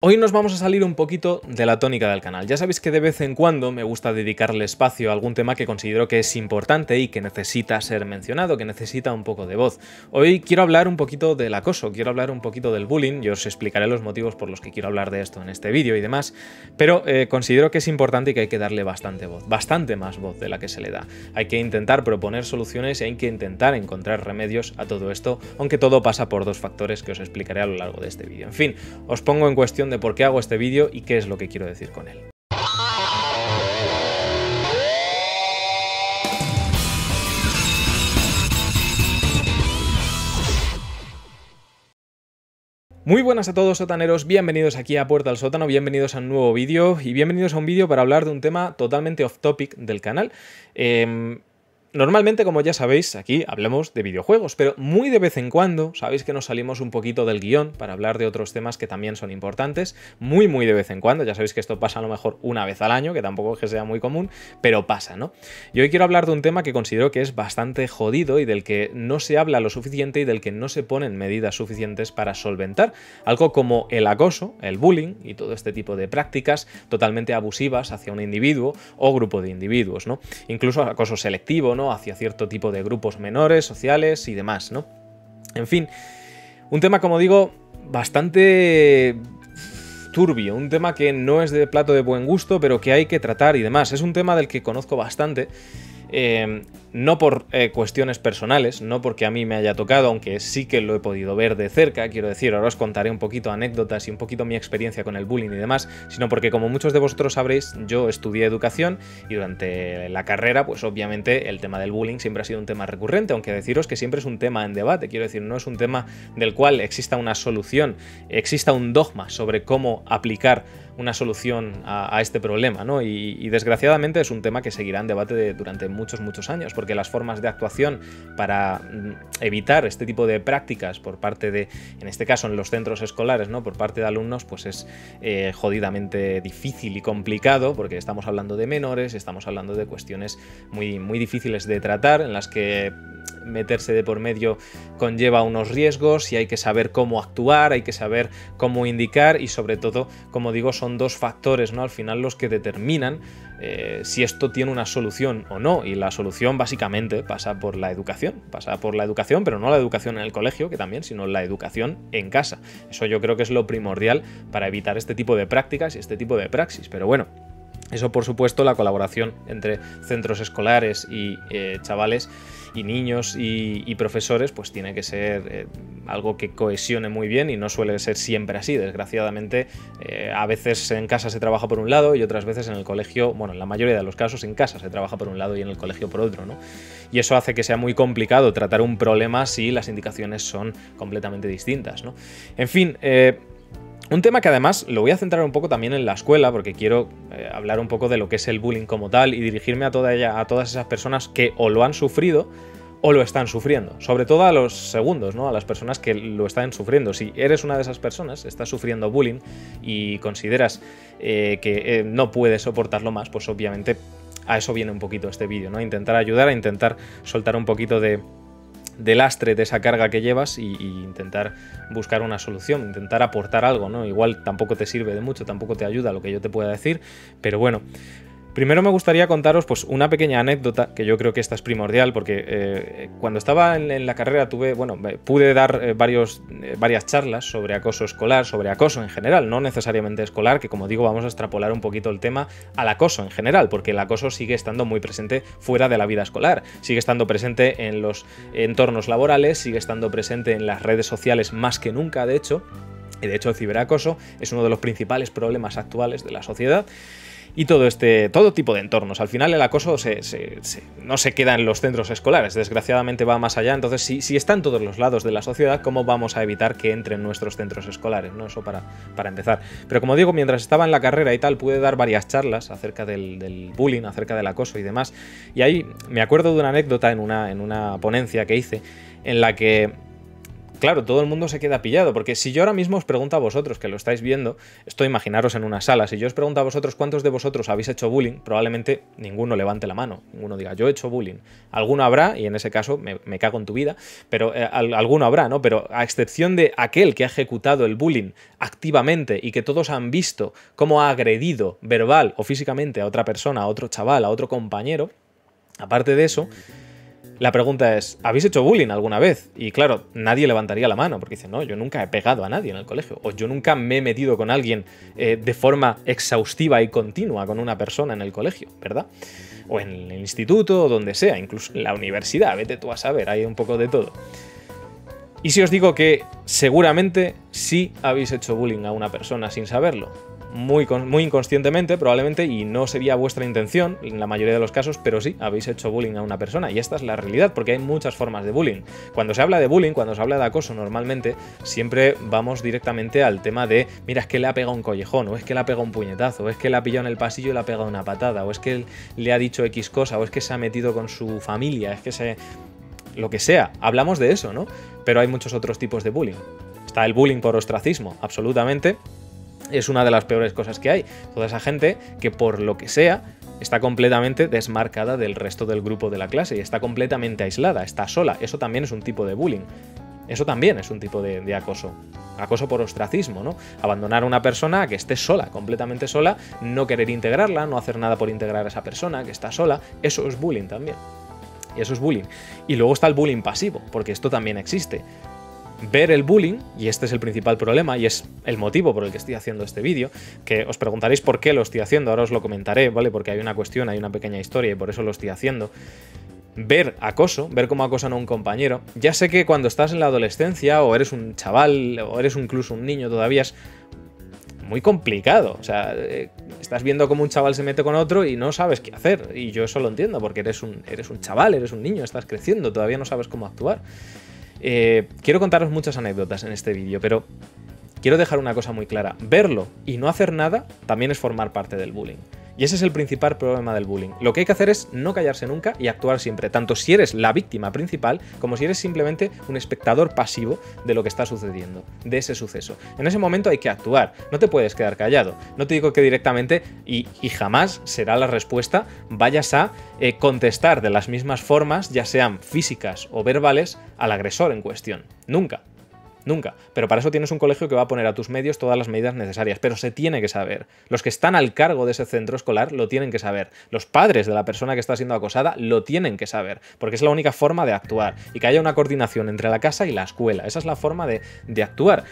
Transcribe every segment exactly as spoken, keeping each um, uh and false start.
Hoy nos vamos a salir un poquito de la tónica del canal. Ya sabéis que de vez en cuando me gusta dedicarle espacio a algún tema que considero que es importante y que necesita ser mencionado, que necesita un poco de voz. Hoy quiero hablar un poquito del acoso, quiero hablar un poquito del bullying, y os explicaré los motivos por los que quiero hablar de esto en este vídeo y demás, pero eh, considero que es importante y que hay que darle bastante voz, bastante más voz de la que se le da. Hay que intentar proponer soluciones y hay que intentar encontrar remedios a todo esto, aunque todo pasa por dos factores que os explicaré a lo largo de este vídeo. En fin, os pongo en cuestión de por qué hago este vídeo y qué es lo que quiero decir con él. Muy buenas a todos, sotaneros, bienvenidos aquí a Puerta al Sótano, bienvenidos a un nuevo vídeo y bienvenidos a un vídeo para hablar de un tema totalmente off topic del canal. Eh... Normalmente, como ya sabéis, aquí hablamos de videojuegos, pero muy de vez en cuando sabéis que nos salimos un poquito del guión para hablar de otros temas que también son importantes, muy muy de vez en cuando. Ya sabéis que esto pasa a lo mejor una vez al año, que tampoco es que sea muy común, pero pasa, ¿no? Y hoy quiero hablar de un tema que considero que es bastante jodido y del que no se habla lo suficiente y del que no se ponen medidas suficientes para solventar algo como el acoso, el bullying y todo este tipo de prácticas totalmente abusivas hacia un individuo o grupo de individuos, ¿no? Incluso acoso selectivo, ¿no? ¿no? hacia cierto tipo de grupos menores, sociales y demás, ¿no? En fin, un tema, como digo, bastante turbio, un tema que no es de plato de buen gusto, pero que hay que tratar y demás. Es un tema del que conozco bastante, eh, no por eh, cuestiones personales, no porque a mí me haya tocado, aunque sí que lo he podido ver de cerca, quiero decir, ahora os contaré un poquito anécdotas y un poquito mi experiencia con el bullying y demás, sino porque, como muchos de vosotros sabréis, yo estudié educación y durante la carrera, pues obviamente el tema del bullying siempre ha sido un tema recurrente, aunque deciros que siempre es un tema en debate, quiero decir, no es un tema del cual exista una solución, exista un dogma sobre cómo aplicar una solución a, a este problema, ¿no? Y, y desgraciadamente es un tema que seguirá en debate de, durante muchos, muchos años, porque las formas de actuación para evitar este tipo de prácticas por parte de, en este caso en los centros escolares, ¿no? por parte de alumnos, pues es eh, jodidamente difícil y complicado, porque estamos hablando de menores, estamos hablando de cuestiones muy, muy difíciles de tratar, en las que meterse de por medio conlleva unos riesgos y hay que saber cómo actuar, hay que saber cómo indicar y, sobre todo, como digo, son dos factores, ¿no? al final los que determinan eh, si esto tiene una solución o no, y la solución básicamente pasa por la educación, pasa por la educación, pero no la educación en el colegio, que también, sino la educación en casa. Eso yo creo que es lo primordial para evitar este tipo de prácticas y este tipo de praxis, pero bueno. Eso, por supuesto, la colaboración entre centros escolares y eh, chavales y niños y, y profesores, pues tiene que ser eh, algo que cohesione muy bien, y no suele ser siempre así. Desgraciadamente, eh, a veces en casa se trabaja por un lado y otras veces en el colegio, bueno, en la mayoría de los casos en casa se trabaja por un lado y en el colegio por otro, ¿no? Y eso hace que sea muy complicado tratar un problema si las indicaciones son completamente distintas, ¿no? En fin, eh, un tema que además lo voy a centrar un poco también en la escuela, porque quiero eh, hablar un poco de lo que es el bullying como tal y dirigirme a, toda ella, a todas esas personas que o lo han sufrido o lo están sufriendo, sobre todo a los segundos, ¿no? a las personas que lo están sufriendo. Si eres una de esas personas, estás sufriendo bullying y consideras eh, que eh, no puedes soportarlo más, pues obviamente a eso viene un poquito este vídeo, ¿no? intentar ayudar, a intentar soltar un poquito de... de lastre de esa carga que llevas y, y intentar buscar una solución, intentar aportar algo, ¿no? Igual tampoco te sirve de mucho, tampoco te ayuda lo que yo te pueda decir, pero bueno. Primero me gustaría contaros pues una pequeña anécdota, que yo creo que esta es primordial, porque eh, cuando estaba en, en la carrera tuve, bueno, pude dar eh, varios, eh, varias charlas sobre acoso escolar, sobre acoso en general, no necesariamente escolar, que, como digo, vamos a extrapolar un poquito el tema al acoso en general, porque el acoso sigue estando muy presente fuera de la vida escolar, sigue estando presente en los entornos laborales, sigue estando presente en las redes sociales más que nunca, de hecho, y de hecho el ciberacoso es uno de los principales problemas actuales de la sociedad. Y todo este todo tipo de entornos. Al final el acoso se, se, se, no se queda en los centros escolares, desgraciadamente va más allá. Entonces, si, si está en todos los lados de la sociedad, ¿cómo vamos a evitar que entre en nuestros centros escolares? ¿No? Eso para, para empezar. Pero, como digo, mientras estaba en la carrera y tal, pude dar varias charlas acerca del, del bullying, acerca del acoso y demás. Y ahí me acuerdo de una anécdota en una, en una ponencia que hice, en la que claro, todo el mundo se queda pillado, porque si yo ahora mismo os pregunto a vosotros, que lo estáis viendo, esto imaginaros en una sala, si yo os pregunto a vosotros cuántos de vosotros habéis hecho bullying, probablemente ninguno levante la mano, ninguno diga yo he hecho bullying. Alguno habrá, y en ese caso me, me cago en tu vida, pero eh, alguno habrá, ¿no? Pero a excepción de aquel que ha ejecutado el bullying activamente y que todos han visto cómo ha agredido verbal o físicamente a otra persona, a otro chaval, a otro compañero, aparte de eso... La pregunta es, ¿habéis hecho bullying alguna vez? Y claro, nadie levantaría la mano, porque dice, no, yo nunca he pegado a nadie en el colegio, o yo nunca me he metido con alguien eh, de forma exhaustiva y continua con una persona en el colegio, ¿verdad? O en el instituto, o donde sea, incluso en la universidad, vete tú a saber, hay un poco de todo. Y si os digo que seguramente sí habéis hecho bullying a una persona sin saberlo, Muy, muy inconscientemente probablemente, y no sería vuestra intención en la mayoría de los casos, pero sí habéis hecho bullying a una persona, y esta es la realidad, porque hay muchas formas de bullying. Cuando se habla de bullying, cuando se habla de acoso, normalmente siempre vamos directamente al tema de, mira, es que le ha pegado un collejón, o es que le ha pegado un puñetazo, o es que le ha pillado en el pasillo y le ha pegado una patada, o es que le ha dicho X cosa, o es que se ha metido con su familia, es que se... lo que sea, hablamos de eso, ¿no? Pero hay muchos otros tipos de bullying. Está el bullying por ostracismo, absolutamente. Es una de las peores cosas que hay. Toda esa gente que por lo que sea está completamente desmarcada del resto del grupo de la clase y está completamente aislada, está sola. Eso también es un tipo de bullying. Eso también es un tipo de, de acoso. Acoso por ostracismo, ¿no? Abandonar a una persona que esté sola, completamente sola, no querer integrarla, no hacer nada por integrar a esa persona que está sola. Eso es bullying también. Y eso es bullying. Y luego está el bullying pasivo, porque esto también existe. Ver el bullying, y este es el principal problema y es el motivo por el que estoy haciendo este vídeo, que os preguntaréis por qué lo estoy haciendo, ahora os lo comentaré, ¿vale? Porque hay una cuestión, hay una pequeña historia y por eso lo estoy haciendo. Ver acoso, ver cómo acosan a un compañero, ya sé que cuando estás en la adolescencia o eres un chaval o eres incluso un niño todavía es muy complicado, o sea, estás viendo cómo un chaval se mete con otro y no sabes qué hacer, y yo eso lo entiendo porque eres un, eres un chaval, eres un niño, estás creciendo, todavía no sabes cómo actuar. Eh, quiero contaros muchas anécdotas en este vídeo, pero quiero dejar una cosa muy clara. Verlo y no hacer nada también es formar parte del bullying. Y ese es el principal problema del bullying. Lo que hay que hacer es no callarse nunca y actuar siempre, tanto si eres la víctima principal como si eres simplemente un espectador pasivo de lo que está sucediendo, de ese suceso. En ese momento hay que actuar, no te puedes quedar callado. No te digo que directamente, y, y jamás será la respuesta, vayas a eh, contestar de las mismas formas, ya sean físicas o verbales, al agresor en cuestión. Nunca. Nunca. Pero para eso tienes un colegio que va a poner a tus medios todas las medidas necesarias. Pero se tiene que saber. Los que están al cargo de ese centro escolar lo tienen que saber. Los padres de la persona que está siendo acosada lo tienen que saber. Porque es la única forma de actuar. Y que haya una coordinación entre la casa y la escuela. Esa es la forma de, de actuar.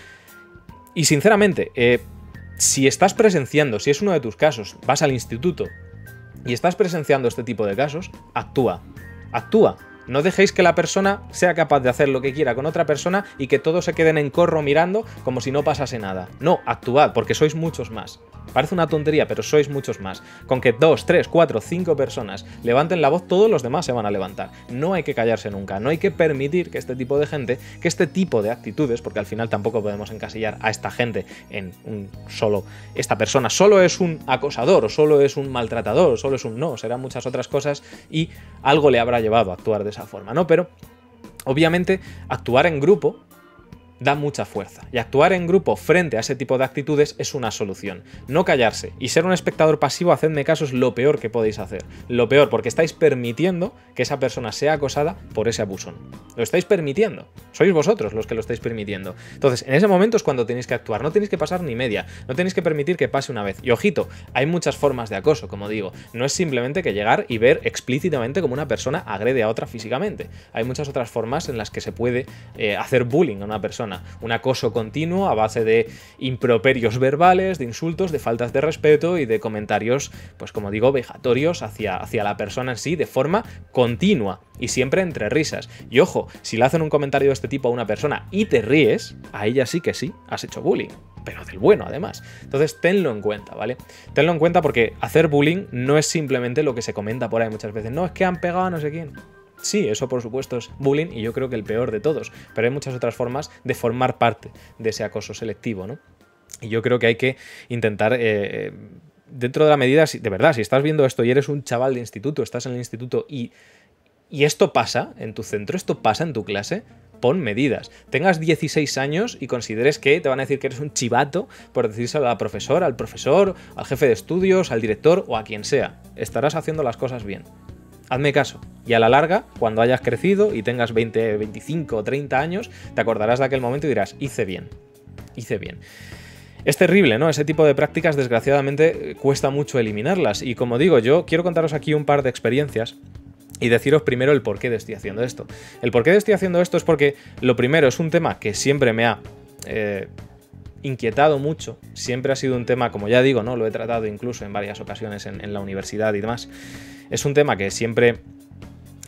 Y sinceramente, eh, si estás presenciando, si es uno de tus casos, vas al instituto y estás presenciando este tipo de casos, actúa. Actúa. No dejéis que la persona sea capaz de hacer lo que quiera con otra persona y que todos se queden en corro mirando como si no pasase nada. No, actuad, porque sois muchos más. Parece una tontería, pero sois muchos más. Con que dos, tres, cuatro, cinco personas levanten la voz, todos los demás se van a levantar. No hay que callarse nunca, no hay que permitir que este tipo de gente, que este tipo de actitudes, porque al final tampoco podemos encasillar a esta gente en un solo... Esta persona solo es un acosador, o solo es un maltratador, o solo es un no, serán muchas otras cosas y algo le habrá llevado a actuar de esa forma, ¿no? Pero, obviamente, actuar en grupo da mucha fuerza. Y actuar en grupo frente a ese tipo de actitudes es una solución. No callarse. Y ser un espectador pasivo, hacedme caso, es lo peor que podéis hacer. Lo peor, porque estáis permitiendo que esa persona sea acosada por ese abusón. Lo estáis permitiendo. Sois vosotros los que lo estáis permitiendo. Entonces, en ese momento es cuando tenéis que actuar. No tenéis que pasar ni media. No tenéis que permitir que pase una vez. Y ojito, hay muchas formas de acoso, como digo. No es simplemente que llegar y ver explícitamente como una persona agrede a otra físicamente. Hay muchas otras formas en las que se puede eh, hacer bullying a una persona. Un acoso continuo a base de improperios verbales, de insultos, de faltas de respeto y de comentarios, pues como digo, vejatorios hacia, hacia la persona en sí, de forma continua y siempre entre risas. Y ojo, si le hacen un comentario de este tipo a una persona y te ríes, a ella sí que sí, has hecho bullying, pero del bueno además. Entonces tenlo en cuenta, ¿vale? Tenlo en cuenta porque hacer bullying no es simplemente lo que se comenta por ahí muchas veces. No, es que han pegado a no sé quién. Sí, eso por supuesto es bullying y yo creo que el peor de todos, pero hay muchas otras formas de formar parte de ese acoso selectivo, ¿no? Y yo creo que hay que intentar... Eh, dentro de la medida, si, de verdad, si estás viendo esto y eres un chaval de instituto, estás en el instituto y, y esto pasa en tu centro, esto pasa en tu clase, pon medidas. Tengas dieciséis años y consideres que te van a decir que eres un chivato por decírselo a la profesora, al profesor, al jefe de estudios, al director o a quien sea. Estarás haciendo las cosas bien. Hazme caso. Y a la larga, cuando hayas crecido y tengas veinte, veinticinco o treinta años, te acordarás de aquel momento y dirás, hice bien, hice bien. Es terrible, ¿no? Ese tipo de prácticas, desgraciadamente, cuesta mucho eliminarlas. Y como digo, yo quiero contaros aquí un par de experiencias y deciros primero el por qué estoy haciendo esto. El por qué estoy haciendo esto es porque, lo primero, es un tema que siempre me ha eh, inquietado mucho. Siempre ha sido un tema, como ya digo, ¿no? Lo he tratado incluso en varias ocasiones en, en la universidad y demás. Es un tema que siempre,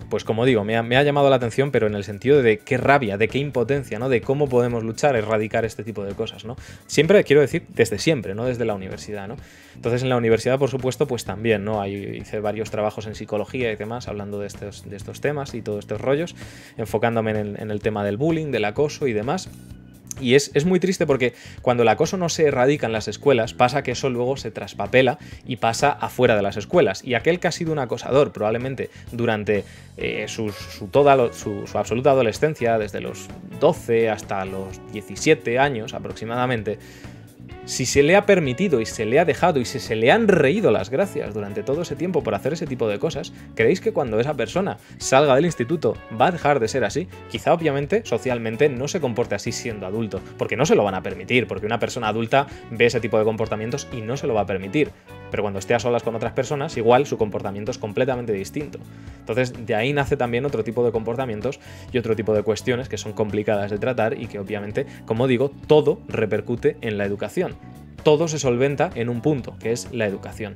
pues como digo, me ha, me ha llamado la atención, pero en el sentido de qué rabia, de qué impotencia, ¿no? De cómo podemos luchar, erradicar este tipo de cosas, ¿no? Siempre, quiero decir, desde siempre, ¿no? Desde la universidad, ¿no? Entonces, en la universidad, por supuesto, pues también, ¿no? Ahí hice varios trabajos en psicología y demás, hablando de estos, de estos temas y todos estos rollos, enfocándome en el, en el tema del bullying, del acoso y demás. Y es, es muy triste porque cuando el acoso no se erradica en las escuelas, pasa que eso luego se traspapela y pasa afuera de las escuelas. Y aquel que ha sido un acosador probablemente durante eh, su, su, toda, su, su absoluta adolescencia, desde los doce hasta los diecisiete años aproximadamente, si se le ha permitido y se le ha dejado y si se le han reído las gracias durante todo ese tiempo por hacer ese tipo de cosas, ¿creéis que cuando esa persona salga del instituto va a dejar de ser así? Quizá, obviamente, socialmente no se comporte así siendo adulto, porque no se lo van a permitir, porque una persona adulta ve ese tipo de comportamientos y no se lo va a permitir. Pero cuando esté a solas con otras personas, igual su comportamiento es completamente distinto. Entonces, de ahí nace también otro tipo de comportamientos y otro tipo de cuestiones que son complicadas de tratar y que, obviamente, como digo, todo repercute en la educación. Todo se solventa en un punto, que es la educación.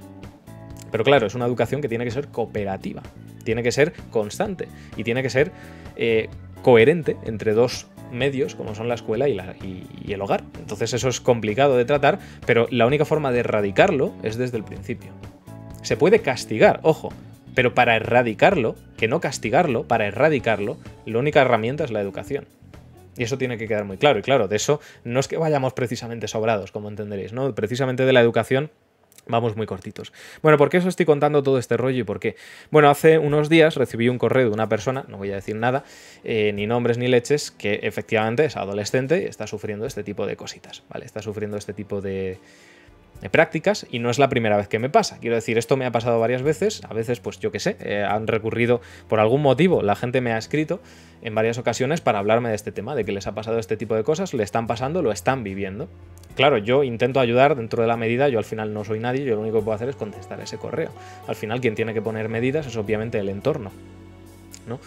Pero claro, es una educación que tiene que ser cooperativa, tiene que ser constante y tiene que ser eh, coherente entre dos medios como son la escuela y, la, y, y el hogar. Entonces eso es complicado de tratar, pero la única forma de erradicarlo es desde el principio. Se puede castigar, ojo, pero para erradicarlo, que no castigarlo, para erradicarlo, la única herramienta es la educación. Y eso tiene que quedar muy claro. Y claro, de eso no es que vayamos precisamente sobrados, como entenderéis, ¿no? Precisamente de la educación vamos muy cortitos. Bueno, ¿por qué os estoy contando todo este rollo y por qué? Bueno, hace unos días recibí un correo de una persona, no voy a decir nada, eh, ni nombres ni leches, que efectivamente es adolescente y está sufriendo este tipo de cositas, ¿vale? Está sufriendo este tipo de... de prácticas, y no es la primera vez que me pasa. Quiero decir, esto me ha pasado varias veces. A veces, pues yo qué sé, eh, han recurrido por algún motivo. La gente me ha escrito en varias ocasiones para hablarme de este tema, de que les ha pasado este tipo de cosas, le están pasando, lo están viviendo. Claro, yo intento ayudar dentro de la medida, yo al final no soy nadie, yo lo único que puedo hacer es contestar ese correo. Al final, quien tiene que poner medidas es obviamente el entorno, ¿no?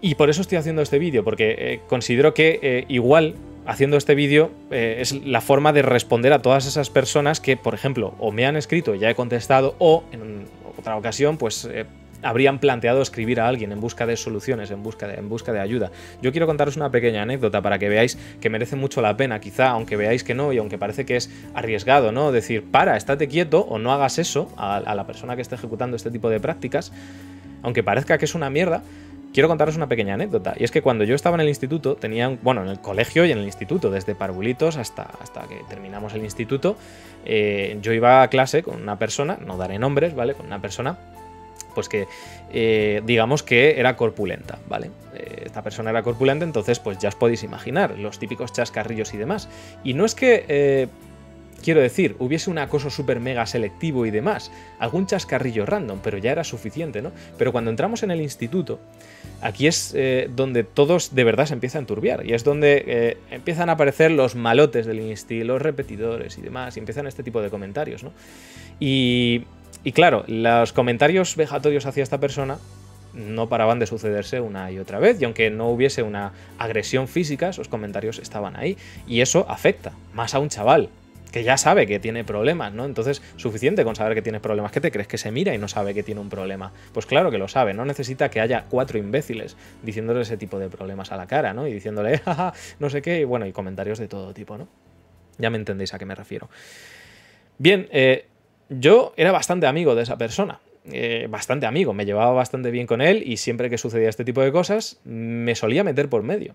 Y por eso estoy haciendo este vídeo, porque eh, considero que eh, igual... haciendo este vídeo eh, es la forma de responder a todas esas personas que, por ejemplo, o me han escrito y ya he contestado, o en otra ocasión, pues eh, habrían planteado escribir a alguien en busca de soluciones, en busca de, en busca de ayuda. Yo quiero contaros una pequeña anécdota para que veáis que merece mucho la pena, quizá, aunque veáis que no y aunque parece que es arriesgado, ¿no? Decir, para, estate quieto o no hagas eso a, a la persona que está ejecutando este tipo de prácticas, aunque parezca que es una mierda. Quiero contaros una pequeña anécdota, y es que cuando yo estaba en el instituto, tenía, un, bueno, en el colegio y en el instituto, desde parvulitos hasta, hasta que terminamos el instituto, eh, yo iba a clase con una persona, no daré nombres, ¿vale? Con una persona, pues que, eh, digamos que era corpulenta, ¿vale? Eh, esta persona era corpulenta, entonces, pues ya os podéis imaginar, los típicos chascarrillos y demás. Y no es que... Eh, Quiero decir, hubiese un acoso súper mega selectivo y demás, algún chascarrillo random, pero ya era suficiente, ¿no? Pero cuando entramos en el instituto, aquí es eh, donde todos de verdad se empiezan a turbiar, y es donde eh, empiezan a aparecer los malotes del insti, los repetidores y demás, y empiezan este tipo de comentarios, ¿no? Y, y claro, los comentarios vejatorios hacia esta persona no paraban de sucederse una y otra vez, y aunque no hubiese una agresión física, esos comentarios estaban ahí, y eso afecta más a un chaval que ya sabe que tiene problemas, ¿no? Entonces, suficiente con saber que tienes problemas. ¿Qué te crees? ¿Que se mira y no sabe que tiene un problema? Pues claro que lo sabe, no necesita que haya cuatro imbéciles diciéndole ese tipo de problemas a la cara, ¿no? Y diciéndole, jaja, no sé qué, y bueno, y comentarios de todo tipo, ¿no? Ya me entendéis a qué me refiero. Bien, eh, yo era bastante amigo de esa persona. Eh, bastante amigo, me llevaba bastante bien con él, y siempre que sucedía este tipo de cosas, me solía meter por medio.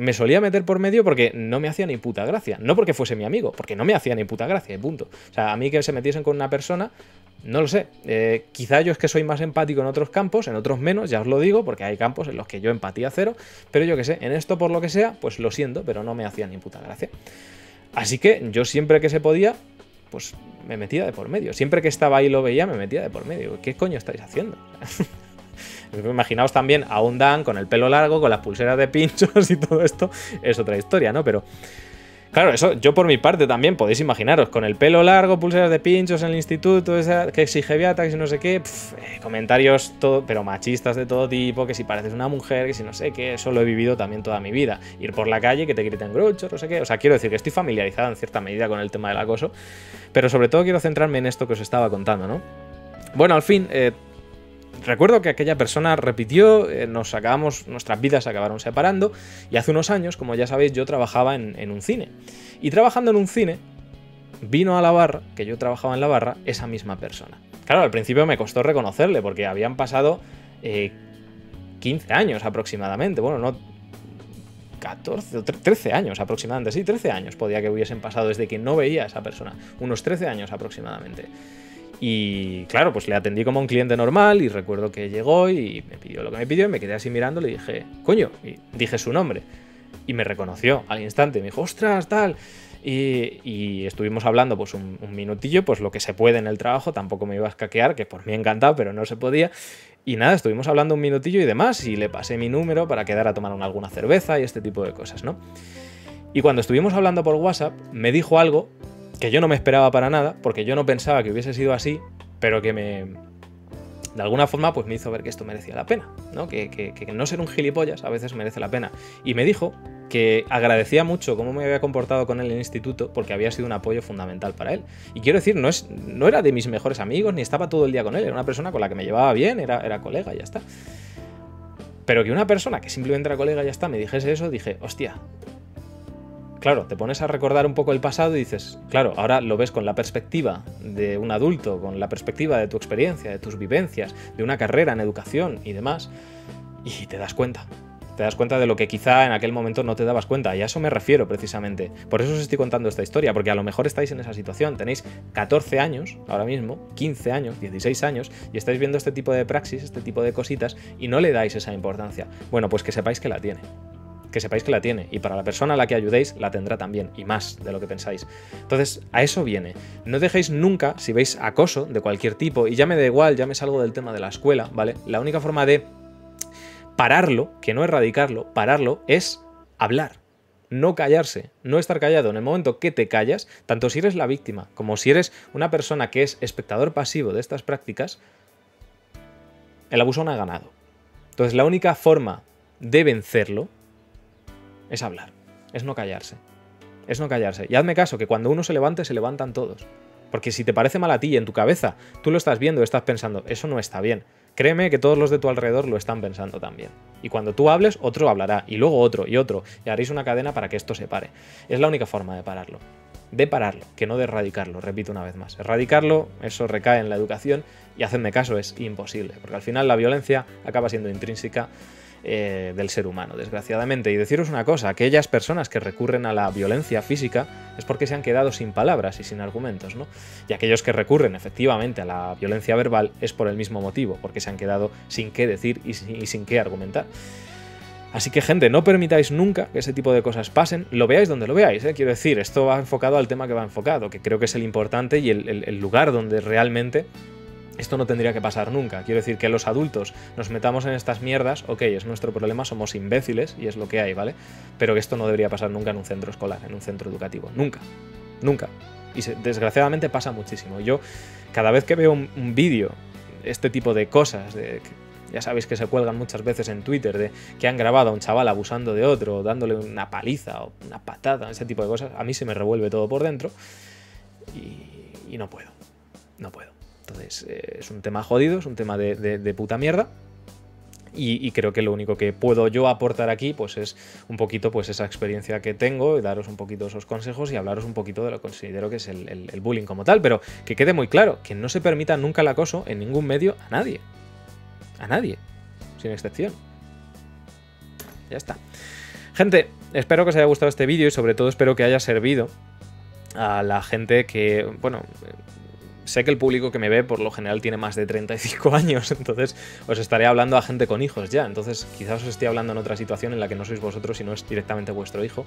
me solía meter por medio porque no me hacía ni puta gracia. No porque fuese mi amigo, porque no me hacía ni puta gracia, punto. O sea, a mí que se metiesen con una persona, no lo sé. Eh, quizá yo es que soy más empático en otros campos, en otros menos, ya os lo digo, porque hay campos en los que yo empatía cero. Pero yo qué sé, en esto por lo que sea, pues lo siento, pero no me hacía ni puta gracia. Así que yo siempre que se podía, pues me metía de por medio. Siempre que estaba ahí lo veía, me metía de por medio. ¿Qué coño estáis haciendo? Imaginaos también a un Dan con el pelo largo, con las pulseras de pinchos y todo esto. Es otra historia, ¿no? Pero claro, eso yo por mi parte también, podéis imaginaros, con el pelo largo, pulseras de pinchos en el instituto, esa, que si geviata, que si no sé qué, pf, eh, comentarios todo, pero machistas de todo tipo, que si pareces una mujer, que si no sé qué, eso lo he vivido también toda mi vida. Ir por la calle, que te griten grucho, no sé qué. O sea, quiero decir que estoy familiarizado en cierta medida con el tema del acoso, pero sobre todo quiero centrarme en esto que os estaba contando, ¿no? Bueno, al fin... Eh, recuerdo que aquella persona repitió, eh, nos acabamos, nuestras vidas se acabaron separando, y hace unos años, como ya sabéis, yo trabajaba en, en un cine. Y trabajando en un cine, vino a la barra, que yo trabajaba en la barra, esa misma persona. Claro, al principio me costó reconocerle, porque habían pasado eh, quince años aproximadamente, bueno, no... catorce o trece años aproximadamente, sí, trece años podía que hubiesen pasado desde que no veía a esa persona, unos trece años aproximadamente. Y claro, pues le atendí como un cliente normal y recuerdo que llegó y me pidió lo que me pidió y me quedé así mirando y le dije, coño, y dije su nombre. Y me reconoció al instante, me dijo, ostras, tal. Y, y estuvimos hablando pues un, un minutillo, pues lo que se puede en el trabajo, tampoco me iba a escaquear, que por mí encantado, pero no se podía. Y nada, estuvimos hablando un minutillo y demás y le pasé mi número para quedar a tomar una, alguna cerveza y este tipo de cosas, ¿no? Y cuando estuvimos hablando por WhatsApp, me dijo algo que yo no me esperaba para nada, porque yo no pensaba que hubiese sido así, pero que me, de alguna forma, pues me hizo ver que esto merecía la pena, ¿no? Que, que, que no ser un gilipollas a veces merece la pena. Y me dijo que agradecía mucho cómo me había comportado con él en el instituto, porque había sido un apoyo fundamental para él. Y quiero decir, no, es, no era de mis mejores amigos, ni estaba todo el día con él, era una persona con la que me llevaba bien, era, era colega, ya está. Pero que una persona que simplemente era colega, ya está, me dijese eso, dije, hostia... Claro, te pones a recordar un poco el pasado y dices, claro, ahora lo ves con la perspectiva de un adulto, con la perspectiva de tu experiencia, de tus vivencias, de una carrera en educación y demás, y te das cuenta. Te das cuenta de lo que quizá en aquel momento no te dabas cuenta, y a eso me refiero precisamente. Por eso os estoy contando esta historia, porque a lo mejor estáis en esa situación, tenéis catorce años ahora mismo, quince años, dieciséis años, y estáis viendo este tipo de praxis, este tipo de cositas, y no le dais esa importancia. Bueno, pues que sepáis que la tiene. que sepáis que la tiene, y para la persona a la que ayudéis la tendrá también, y más de lo que pensáis. Entonces, a eso viene. No dejéis nunca, si veis acoso de cualquier tipo, y ya me da igual, ya me salgo del tema de la escuela, ¿vale? La única forma de pararlo, que no erradicarlo, pararlo, es hablar. No callarse, no estar callado. En el momento que te callas, tanto si eres la víctima como si eres una persona que es espectador pasivo de estas prácticas, el abusón ha ganado. Entonces, la única forma de vencerlo es hablar, es no callarse, es no callarse. Y hazme caso, que cuando uno se levante, se levantan todos. Porque si te parece mal a ti y en tu cabeza, tú lo estás viendo, estás pensando, eso no está bien. Créeme que todos los de tu alrededor lo están pensando también. Y cuando tú hables, otro hablará, y luego otro, y otro, y haréis una cadena para que esto se pare. Es la única forma de pararlo, de pararlo, que no de erradicarlo, repito una vez más. Erradicarlo, eso recae en la educación, y hacedme caso, es imposible, porque al final la violencia acaba siendo intrínseca Eh, del ser humano, desgraciadamente. Y deciros una cosa, aquellas personas que recurren a la violencia física es porque se han quedado sin palabras y sin argumentos, ¿no? Y aquellos que recurren efectivamente a la violencia verbal es por el mismo motivo, porque se han quedado sin qué decir y sin, y sin qué argumentar. Así que, gente, no permitáis nunca que ese tipo de cosas pasen, lo veáis donde lo veáis, ¿eh? Quiero decir, esto va enfocado al tema que va enfocado, que creo que es el importante y el, el, el lugar donde realmente esto no tendría que pasar nunca. Quiero decir que los adultos nos metamos en estas mierdas, ok, es nuestro problema, somos imbéciles y es lo que hay, ¿vale? Pero esto no debería pasar nunca en un centro escolar, en un centro educativo. Nunca, nunca. Y desgraciadamente pasa muchísimo. Yo cada vez que veo un, un vídeo, este tipo de cosas, de, ya sabéis que se cuelgan muchas veces en Twitter, de que han grabado a un chaval abusando de otro, dándole una paliza o una patada, ese tipo de cosas, a mí se me revuelve todo por dentro y, y no puedo, no puedo. Entonces, eh, es un tema jodido, es un tema de, de, de puta mierda. Y, y creo que lo único que puedo yo aportar aquí, pues es un poquito pues esa experiencia que tengo, y daros un poquito esos consejos y hablaros un poquito de lo que considero que es el, el, el bullying como tal. Pero que quede muy claro, que no se permita nunca el acoso en ningún medio a nadie. A nadie. Sin excepción. Ya está. Gente... Espero que os haya gustado este vídeo y sobre todo espero que haya servido a la gente que, bueno, sé que el público que me ve por lo general tiene más de treinta y cinco años, entonces os estaré hablando a gente con hijos ya, entonces quizás os esté hablando en otra situación en la que no sois vosotros y no es directamente vuestro hijo.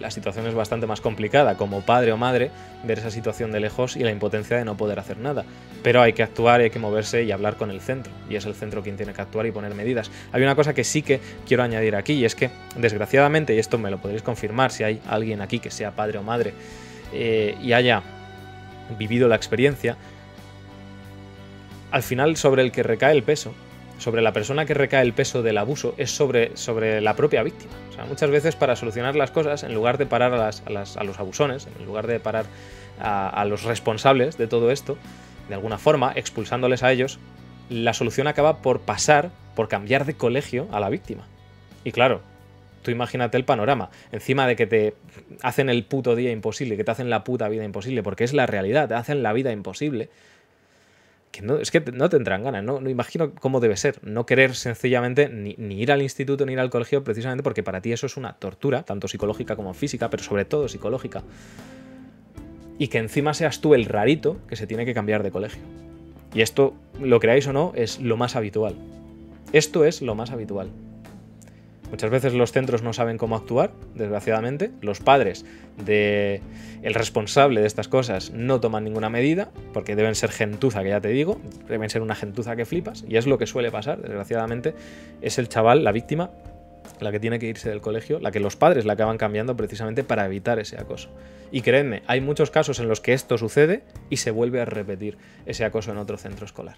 La situación es bastante más complicada, como padre o madre, ver esa situación de lejos y la impotencia de no poder hacer nada. Pero hay que actuar, hay que moverse y hablar con el centro. Y es el centro quien tiene que actuar y poner medidas. Hay una cosa que sí que quiero añadir aquí, y es que, desgraciadamente, y esto me lo podréis confirmar si hay alguien aquí que sea padre o madre eh, y haya vivido la experiencia, al final sobre el que recae el peso, sobre la persona que recae el peso del abuso, es sobre, sobre la propia víctima. O sea, muchas veces para solucionar las cosas, en lugar de parar a, las, a, las, a los abusones, en lugar de parar a, a los responsables de todo esto, de alguna forma, expulsándoles a ellos, la solución acaba por pasar, por cambiar de colegio a la víctima. Y claro, tú imagínate el panorama, encima de que te hacen el puto día imposible, que te hacen la puta vida imposible, porque es la realidad, te hacen la vida imposible. Que no, es que no tendrán ganas, no, no imagino cómo debe ser, no querer sencillamente ni, ni ir al instituto ni ir al colegio, precisamente porque para ti eso es una tortura, tanto psicológica como física, pero sobre todo psicológica. Y que encima seas tú el rarito que se tiene que cambiar de colegio. Y esto, lo creáis o no, es lo más habitual. Esto es lo más habitual. Muchas veces los centros no saben cómo actuar, desgraciadamente. Los padres de el responsable de estas cosas no toman ninguna medida, porque deben ser gentuza, que ya te digo, deben ser una gentuza que flipas, y es lo que suele pasar, desgraciadamente. Es el chaval, la víctima, la que tiene que irse del colegio, la que los padres la acaban cambiando precisamente para evitar ese acoso. Y créedme, hay muchos casos en los que esto sucede y se vuelve a repetir ese acoso en otro centro escolar.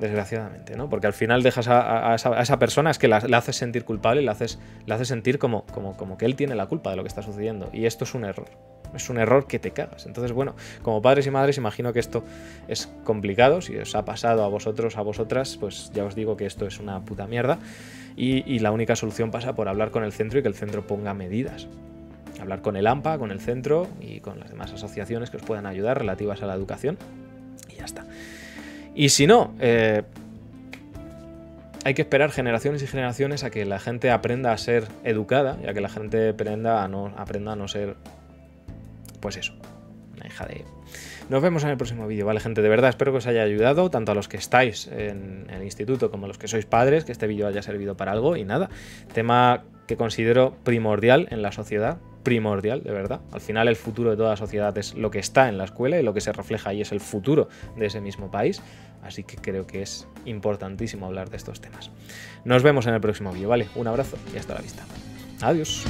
Desgraciadamente, ¿no? Porque al final dejas a, a, esa, a esa persona, es que la, la haces sentir culpable, la haces, la haces sentir como, como, como que él tiene la culpa de lo que está sucediendo. Y esto es un error. Es un error que te cagas. Entonces, bueno, como padres y madres, imagino que esto es complicado. Si os ha pasado a vosotros, a vosotras, pues ya os digo que esto es una puta mierda. Y, y la única solución pasa por hablar con el centro y que el centro ponga medidas. Hablar con el AMPA, con el centro y con las demás asociaciones que os puedan ayudar relativas a la educación. Y ya está. Y si no, eh, hay que esperar generaciones y generaciones a que la gente aprenda a ser educada y a que la gente aprenda a no, aprenda a no ser, pues eso, una hija de... Nos vemos en el próximo vídeo, ¿vale, gente? De verdad, espero que os haya ayudado, tanto a los que estáis en el instituto como a los que sois padres, que este vídeo haya servido para algo y nada. Tema que considero primordial en la sociedad, primordial, de verdad. Al final el futuro de toda la sociedad es lo que está en la escuela y lo que se refleja ahí es el futuro de ese mismo país. Así que creo que es importantísimo hablar de estos temas. Nos vemos en el próximo vídeo, ¿vale? Un abrazo y hasta la vista. Adiós.